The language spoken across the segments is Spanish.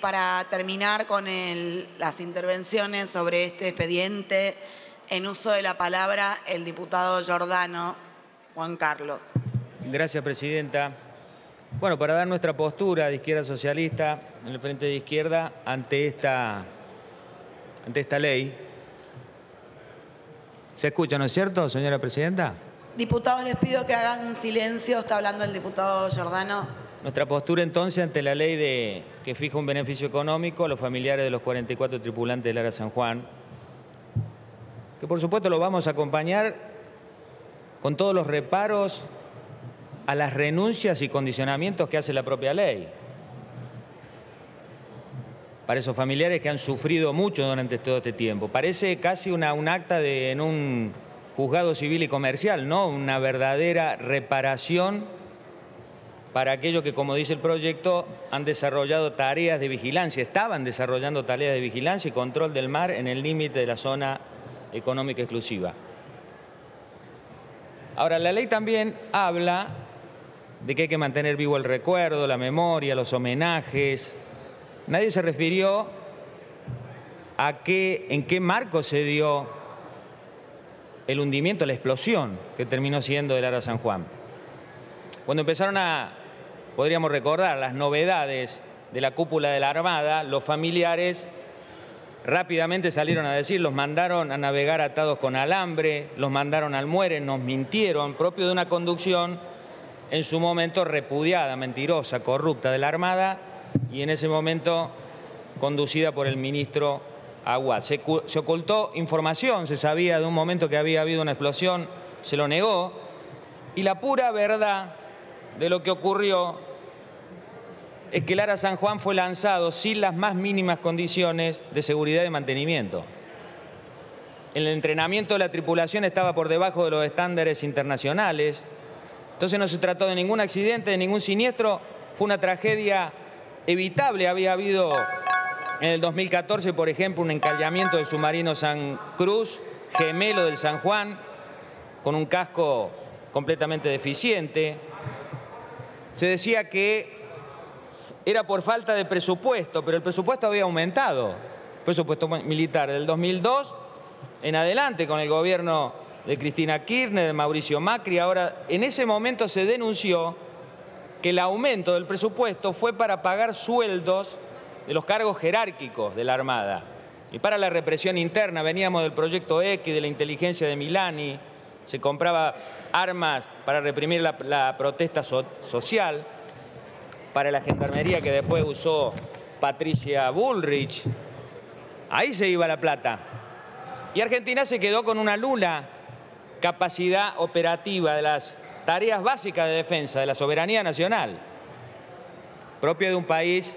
Para terminar con las intervenciones sobre este expediente, en uso de la palabra, el diputado Giordano Juan Carlos. Gracias, Presidenta. Bueno, para dar nuestra postura de Izquierda Socialista, en el Frente de Izquierda, ante esta ley. ¿Se escucha, no es cierto, señora Presidenta? Diputados, les pido que hagan silencio. Está hablando el diputado Giordano. Nuestra postura, entonces, ante la ley que fija un beneficio económico a los familiares de los 44 tripulantes del ARA San Juan, que por supuesto lo vamos a acompañar con todos los reparos a las renuncias y condicionamientos que hace la propia ley. Para esos familiares que han sufrido mucho durante todo este tiempo. Parece casi un acta en un juzgado civil y comercial, ¿no? Una verdadera reparación para aquellos que, como dice el proyecto, han desarrollado tareas de vigilancia, estaban desarrollando tareas de vigilancia y control del mar en el límite de la zona económica exclusiva. Ahora, la ley también habla de que hay que mantener vivo el recuerdo, la memoria, los homenajes. Nadie se refirió a en qué marco se dio el hundimiento, la explosión que terminó siendo el ARA San Juan. Cuando empezaron podríamos recordar, las novedades de la cúpula de la Armada, los familiares rápidamente salieron a decir, los mandaron a navegar atados con alambre, los mandaron al muere, nos mintieron, propio de una conducción en su momento repudiada, mentirosa, corrupta de la Armada y en ese momento conducida por el ministro Aguad. Se ocultó información, se sabía de un momento que había habido una explosión, se lo negó y la pura verdad de lo que ocurrió es que el ARA San Juan fue lanzado sin las más mínimas condiciones de seguridad y mantenimiento. El entrenamiento de la tripulación estaba por debajo de los estándares internacionales, entonces no se trató de ningún accidente, de ningún siniestro, fue una tragedia evitable. Había habido en el 2014, por ejemplo, un encallamiento del submarino San Cruz, gemelo del San Juan, con un casco completamente deficiente. Se decía que era por falta de presupuesto, pero el presupuesto había aumentado. El presupuesto militar del 2002 en adelante con el gobierno de Cristina Kirchner, de Mauricio Macri. Ahora, en ese momento se denunció que el aumento del presupuesto fue para pagar sueldos de los cargos jerárquicos de la Armada y para la represión interna. Veníamos del proyecto X, de la inteligencia de Milani, se compraba armas para reprimir la protesta social, para la gendarmería que después usó Patricia Bullrich. Ahí se iba la plata. Y Argentina se quedó con una nula capacidad operativa de las tareas básicas de defensa, de la soberanía nacional, propia de un país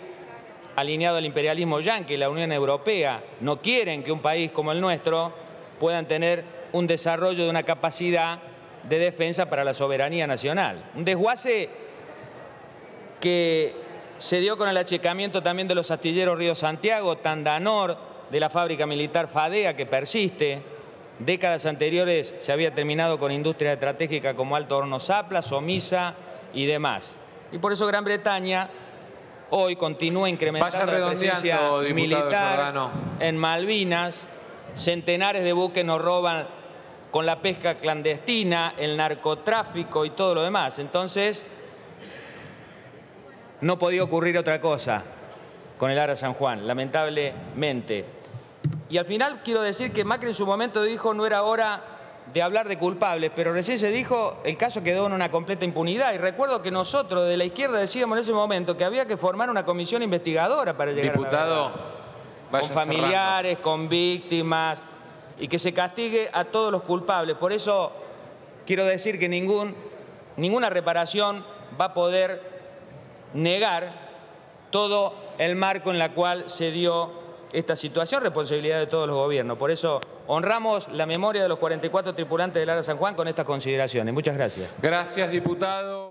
alineado al imperialismo yanqui. La Unión Europea no quieren que un país como el nuestro puedan tener un desarrollo de una capacidad de defensa para la soberanía nacional. Un desguace que se dio con el achicamiento también de los astilleros Río Santiago, Tandanor, de la fábrica militar FADEA, que persiste. Décadas anteriores se había terminado con industrias estratégicas como Altos Hornos Zapla, Somisa y demás. Y por eso Gran Bretaña hoy continúa incrementando la presencia militar en Malvinas. Centenares de buques nos roban con la pesca clandestina, el narcotráfico y todo lo demás. Entonces, no podía ocurrir otra cosa con el ARA San Juan, lamentablemente. Y al final quiero decir que Macri en su momento dijo no era hora de hablar de culpables, pero recién se dijo el caso quedó en una completa impunidad. Y recuerdo que nosotros de la izquierda decíamos en ese momento que había que formar una comisión investigadora para llegar a la verdad, con familiares, con víctimas, y que se castigue a todos los culpables. Por eso quiero decir que ninguna reparación va a poder negar todo el marco en el cual se dio esta situación, responsabilidad de todos los gobiernos. Por eso honramos la memoria de los 44 tripulantes del ARA San Juan con estas consideraciones. Muchas gracias. Gracias, diputado.